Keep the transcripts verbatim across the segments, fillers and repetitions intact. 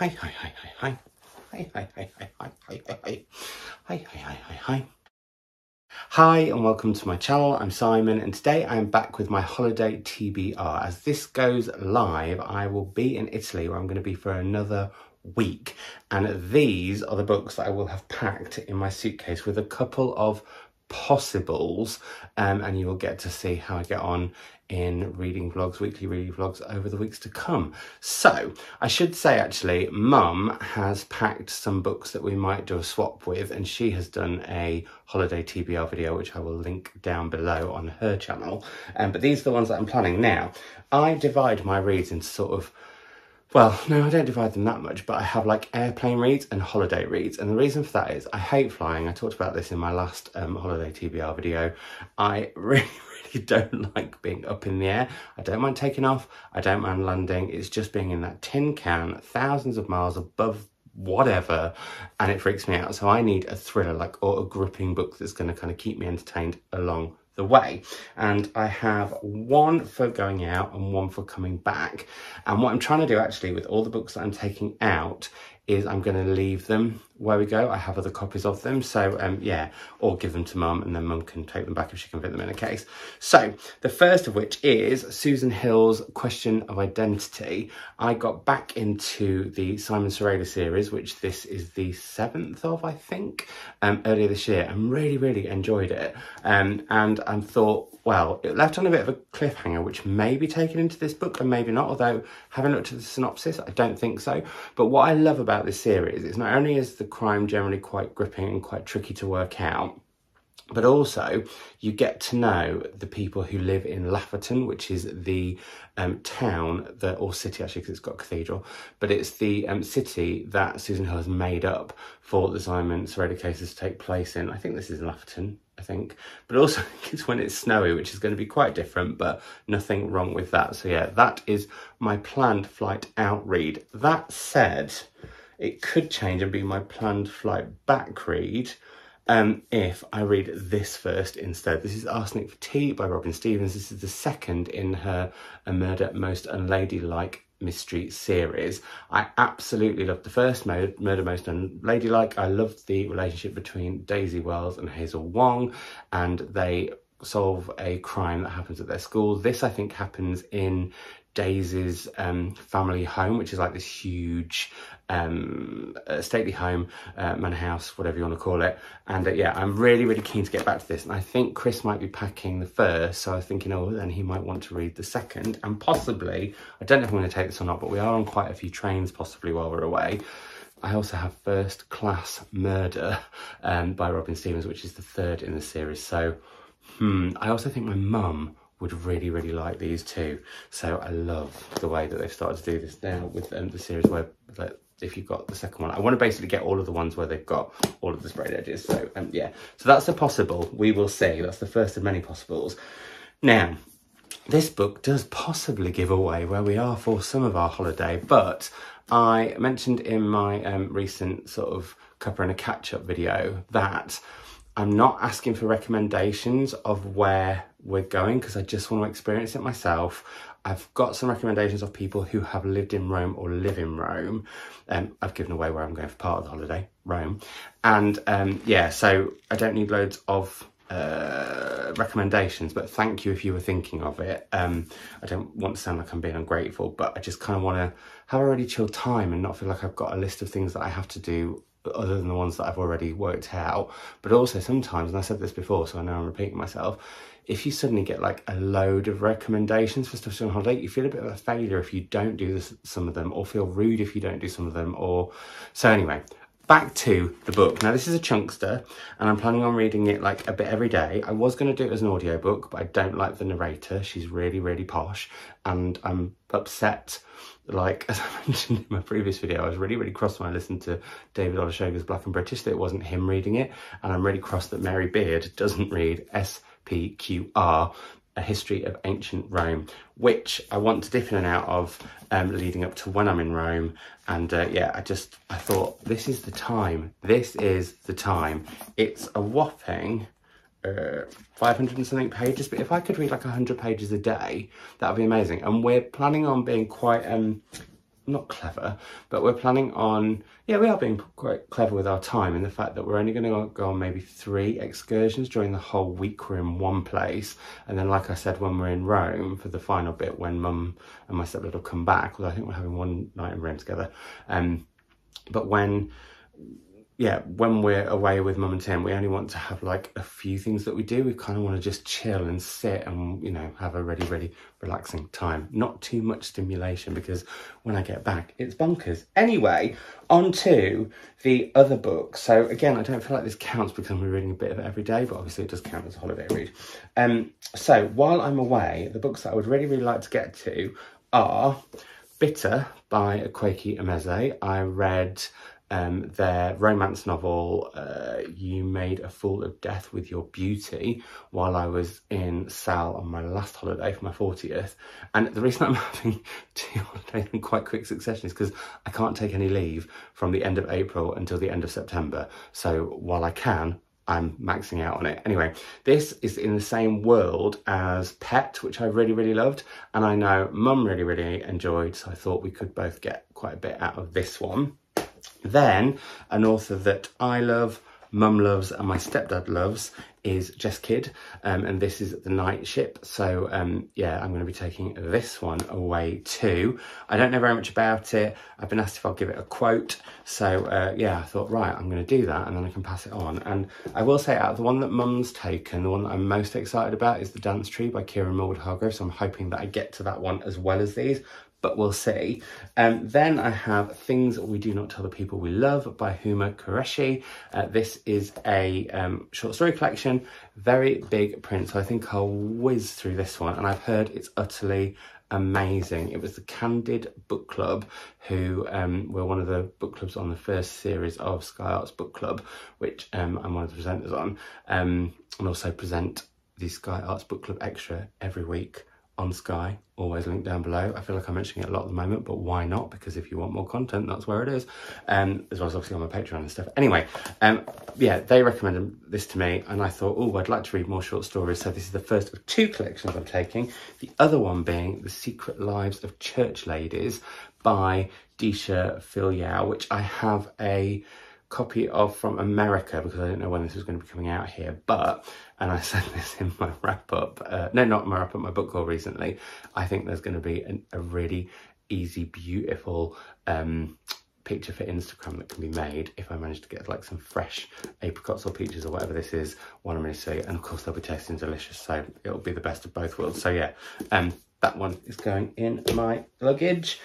Hi, hi, hi, hi, hi, hi, hi, hi, hi, hi, hi, hi, hi, hi, hi, hi. Hi and welcome to my channel. I'm Simon and today I am back with my holiday T B R. As this goes live, I will be in Italy where I'm going to be for another week. And these are the books that I will have packed in my suitcase with a couple of possibles. Um, and you will get to see how I get on in reading vlogs, weekly reading vlogs over the weeks to come. So I should say actually, Mum has packed some books that we might do a swap with and she has done a holiday T B R video, which I will link down below on her channel. Um, but these are the ones that I'm planning now. I divide my reads into sort of, well, no, I don't divide them that much, but I have like airplane reads and holiday reads. And the reason for that is I hate flying. I talked about this in my last um, holiday T B R video. I really, really don't like being up in the air. I don't mind taking off. I don't mind landing. It's just being in that tin can, thousands of miles above whatever, and it freaks me out. So I need a thriller like or a gripping book that's going to kind of keep me entertained along the way. And I have one for going out and one for coming back. And what I'm trying to do actually with all the books that I'm taking out is I'm going to leave them where we go. I have other copies of them, so um yeah, or give them to Mum and then Mum can take them back if she can fit them in a case. So the first of which is Susan Hill's Question of Identity. I got back into the Simon Serrailler series, which this is the seventh of, I think, um, earlier this year, and really, really enjoyed it. Um, and I thought, well, it left on a bit of a cliffhanger, which may be taken into this book and maybe not, although having looked at the synopsis, I don't think so. But what I love about this series is not only is the crime generally quite gripping and quite tricky to work out, but also you get to know the people who live in Lafferton, which is the um, town, the, or city actually, because it's got a cathedral, but it's the um, city that Susan Hill has made up for the Simon Serrailler cases to take place in. I think this is in Lafferton, I think, but also it's when it's snowy, which is going to be quite different, but nothing wrong with that. So yeah, that is my planned flight out read. That said, it could change and be my planned flight back read um, if I read this first instead. This is Arsenic for Tea by Robin Stevens. This is the second in her A Murder Most Unladylike mystery series. I absolutely loved the first, Murder Most Unladylike. I loved the relationship between Daisy Wells and Hazel Wong, and they solve a crime that happens at their school. This, I think, happens in Daisy's um, family home, which is like this huge um, stately home, uh, manor house, whatever you want to call it. And uh, yeah, I'm really, really keen to get back to this. And I think Chris might be packing the first, so I was thinking, oh, then he might want to read the second. And possibly, I don't know if I'm going to take this or not, but we are on quite a few trains possibly while we're away. I also have First Class Murder um, by Robin Stevens, which is the third in the series. So, hmm, I also think my mum would really, really like these too. So I love the way that they've started to do this now with um, the series where, like, if you've got the second one, I want to basically get all of the ones where they've got all of the sprayed edges. So um, yeah, so that's a possible, we will see. That's the first of many possibles. Now, this book does possibly give away where we are for some of our holiday, but I mentioned in my um, recent sort of cover and a catch-up video that I'm not asking for recommendations of where we're going because I just want to experience it myself. I've got some recommendations of people who have lived in Rome or live in Rome. Um, I've given away where I'm going for part of the holiday, Rome. And um, yeah, so I don't need loads of uh, recommendations, but thank you if you were thinking of it. Um, I don't want to sound like I'm being ungrateful, but I just kind of want to have a really chill time and not feel like I've got a list of things that I have to do other than the ones that I've already worked out. But also sometimes, and I said this before, so I know I'm repeating myself, if you suddenly get like a load of recommendations for stuff on holiday, you feel a bit of a failure if you don't do this, some of them, or feel rude if you don't do some of them. Or so anyway, back to the book. Now this is a chunkster and I'm planning on reading it like a bit every day. I was going to do it as an audiobook, but I don't like the narrator. She's really, really posh and I'm upset. Like, as I mentioned in my previous video, I was really, really cross when I listened to David Odashoga's Black and British that it wasn't him reading it. And I'm really cross that Mary Beard doesn't read S P Q R, A History of Ancient Rome, which I want to dip in and out of um, leading up to when I'm in Rome. And uh, yeah, I just, I thought, this is the time. This is the time. It's a whopping Uh, five hundred and something pages, but if I could read like one hundred pages a day, that would be amazing. And we're planning on being quite um not clever, but we're planning on, yeah, we are being quite clever with our time in the fact that we're only going to go on maybe three excursions during the whole week. We're in one place, and then, like I said, when we're in Rome for the final bit, when Mum and my stepdad will come back, although I think we're having one night in Rome together, um, but when... yeah, when we're away with Mum and Tim, we only want to have like a few things that we do. We kind of want to just chill and sit and, you know, have a really, really relaxing time. Not too much stimulation, because when I get back, it's bonkers. Anyway, on to the other book. So again, I don't feel like this counts because I'm reading a bit of it every day, but obviously it does count as a holiday read. Um, so while I'm away, the books that I would really, really like to get to are Bitter by Akwaeke Emezi. I read... Um, their romance novel, uh, You Made a Fool of Death with Your Beauty, while I was in Sal on my last holiday for my fortieth. And the reason I'm having two holidays in quite quick succession is because I can't take any leave from the end of April until the end of September. So while I can, I'm maxing out on it. Anyway, this is in the same world as Pet, which I really, really loved. And I know Mum really, really enjoyed, so I thought we could both get quite a bit out of this one. Then, an author that I love, Mum loves, and my stepdad loves is Jess Kidd, um, and this is The Night Ship. So, um, yeah, I'm going to be taking this one away too. I don't know very much about it. I've been asked if I'll give it a quote. So, uh, yeah, I thought, right, I'm going to do that, and then I can pass it on. And I will say, out of the one that Mum's taken, the one that I'm most excited about is The Dance Tree by Kieran Millwood Hargrove, so I'm hoping that I get to that one as well as these. But we'll see. Um, then I have Things We Do Not Tell The People We Love by Huma Qureshi. Uh, this is a um, short story collection, very big print, so I think I'll whiz through this one. And I've heard it's utterly amazing. It was the Candid Book Club who um, were one of the book clubs on the first series of Sky Arts Book Club, which um, I'm one of the presenters on, um, and also present the Sky Arts Book Club Extra every week on Sky, always linked down below. I feel like I'm mentioning it a lot at the moment, but why not? Because if you want more content, that's where it is. Um, as well as obviously on my Patreon and stuff. Anyway, um, yeah, they recommended this to me, and I thought, oh, I'd like to read more short stories. So this is the first of two collections I'm taking. The other one being The Secret Lives of Church Ladies by Deesha Philyaw, which I have a copy of from America because I didn't know when this was going to be coming out here, but, and I said this in my wrap-up, uh, no, not my wrap-up, my book haul recently, I think there's going to be an, a really easy, beautiful um, picture for Instagram that can be made if I manage to get like some fresh apricots or peaches or whatever this is, one I'm going to see, and of course they'll be tasting delicious, so it'll be the best of both worlds. So yeah, um, that one is going in my luggage,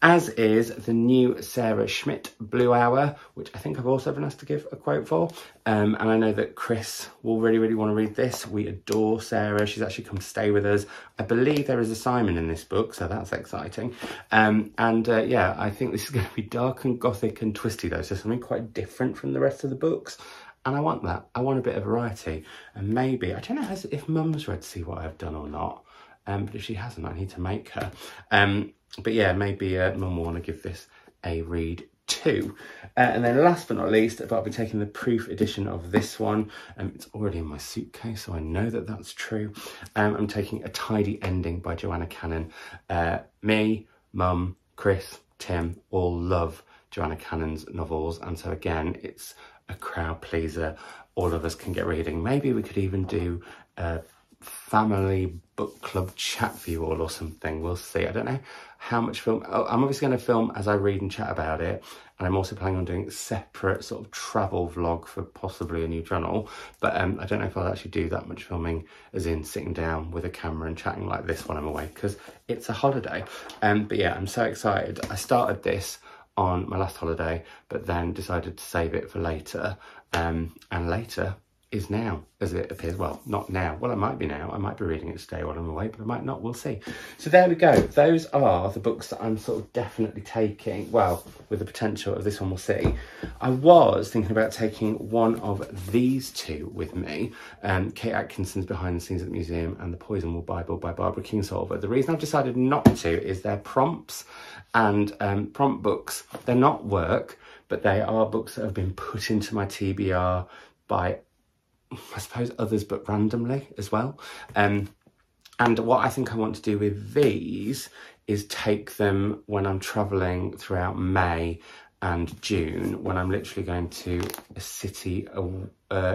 as is the new Sarah Schmidt Blue Hour, which I think I've also been asked to give a quote for. Um, and I know that Chris will really, really want to read this. We adore Sarah. She's actually come stay with us. I believe there is a Simon in this book, so that's exciting. Um, and uh, yeah, I think this is going to be dark and gothic and twisty though, so something quite different from the rest of the books. And I want that. I want a bit of variety. And maybe, I don't know if Mum's read to see what I've done or not. Um, but if she hasn't, I need to make her. Um, but yeah, maybe uh, Mum will want to give this a read too. Uh, and then last but not least, I'll be taking the proof edition of this one. Um, it's already in my suitcase, so I know that that's true. Um, I'm taking A Tidy Ending by Joanna Cannon. Uh, me, Mum, Chris, Tim all love Joanna Cannon's novels. And so again, it's a crowd pleaser. All of us can get reading. Maybe we could even do... Uh, family book club chat for you all or something. We'll see. I don't know how much film. Oh, I'm obviously going to film as I read and chat about it, and I'm also planning on doing a separate sort of travel vlog for possibly a new channel, but um I don't know if I'll actually do that much filming as in sitting down with a camera and chatting like this when I'm away, because it's a holiday. Um but yeah, I'm so excited. I started this on my last holiday but then decided to save it for later, um and later is now, as it appears. Well, not now. Well, it might be now. I might be reading it today while I'm away, but I might not. We'll see. So there we go. Those are the books that I'm sort of definitely taking. Well, with the potential of this one, we'll see. I was thinking about taking one of these two with me. Um, Kate Atkinson's Behind the Scenes at the Museum and The Poison Will Bible by Barbara Kingsolver. The reason I've decided not to is they're prompts and um, prompt books. They're not work, but they are books that have been put into my T B R by I suppose others, but randomly as well. Um, and what I think I want to do with these is take them when I'm travelling throughout May and June, when I'm literally going to a city uh,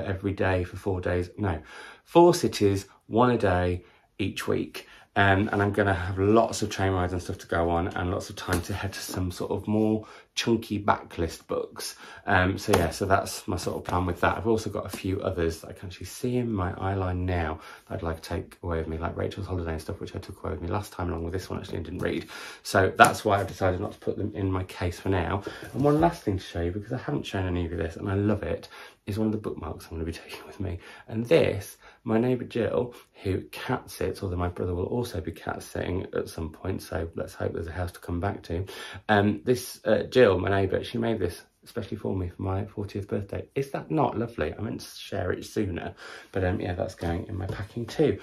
every day for four days. No, four cities, one a day each week. Um, and I'm going to have lots of train rides and stuff to go on and lots of time to head to some sort of more chunky backlist books. Um, so yeah, so that's my sort of plan with that. I've also got a few others that I can actually see in my eyeline now that I'd like to take away with me, like Rachel's Holiday and stuff, which I took away with me last time along with this one actually and didn't read. So that's why I've decided not to put them in my case for now. And one last thing to show you, because I haven't shown any of you this and I love it, is one of the bookmarks I'm going to be taking with me. And this, my neighbour Jill, who cat sits, although my brother will also be cat sitting at some point, so let's hope there's a house to come back to. Um, this uh, Jill, my neighbour, she made this especially for me for my fortieth birthday. Is that not lovely? I meant to share it sooner, but um, yeah, that's going in my packing too.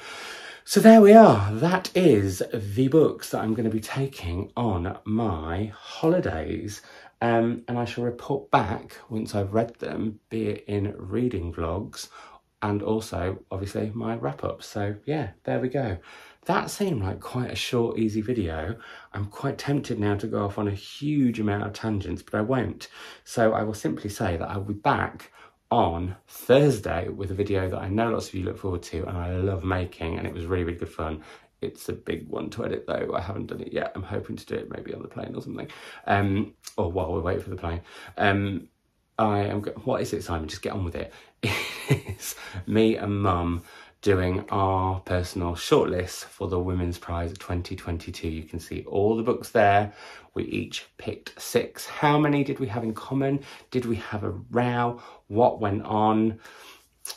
So there we are. That is the books that I'm going to be taking on my holidays. Um, and I shall report back once I've read them, be it in reading vlogs and also, obviously, my wrap-up. So, yeah, there we go. That seemed like quite a short, easy video. I'm quite tempted now to go off on a huge amount of tangents, but I won't. So I will simply say that I'll be back on Thursday with a video that I know lots of you look forward to and I love making, and it was really, really good fun. It's a big one to edit though. I haven't done it yet. I'm hoping to do it maybe on the plane or something. Um, or while we wait for the plane. Um, I am, what is it, Simon? Just get on with it. It's me and Mum doing our personal shortlist for the Women's Prize twenty twenty-two. You can see all the books there. We each picked six. How many did we have in common? Did we have a row? What went on?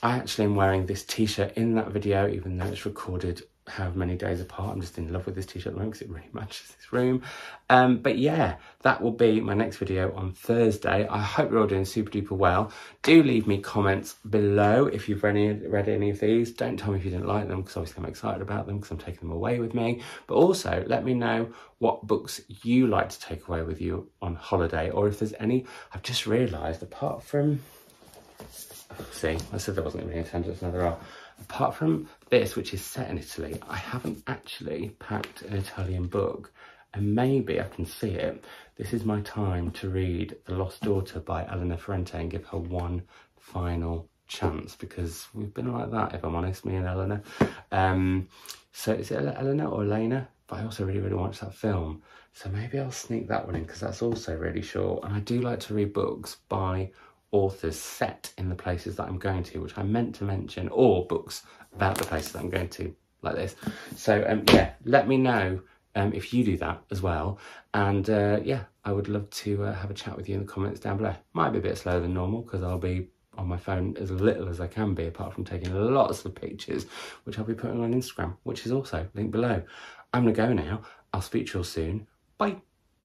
I actually am wearing this t-shirt in that video, even though it's recorded however many days apart. I'm just in love with this t-shirt at the moment because it really matches this room. Um, but yeah, that will be my next video on Thursday. I hope you're all doing super duper well. Do leave me comments below if you've read any, read any of these. Don't tell me if you didn't like them because obviously I'm excited about them because I'm taking them away with me. But also let me know what books you like to take away with you on holiday, or if there's any. I've just realised, apart from... See, I said there wasn't really any tangents, now there are. Apart from this, which is set in Italy, I haven't actually packed an Italian book, and maybe I can see it. This is my time to read The Lost Daughter by Elena Ferrante and give her one final chance, because we've been like that, if I'm honest, me and Elena. Um, so is it Elena or Elena? But I also really, really want to watch that film. So maybe I'll sneak that one in, because that's also really short. And I do like to read books by authors set in the places that I'm going to, which I meant to mention, or books about the places that I'm going to, like this. So um, yeah, let me know um, if you do that as well. And uh, yeah, I would love to uh, have a chat with you in the comments down below. Might be a bit slower than normal because I'll be on my phone as little as I can be, apart from taking lots of pictures, which I'll be putting on Instagram, which is also linked below. I'm gonna go now. I'll speak to you all soon. Bye.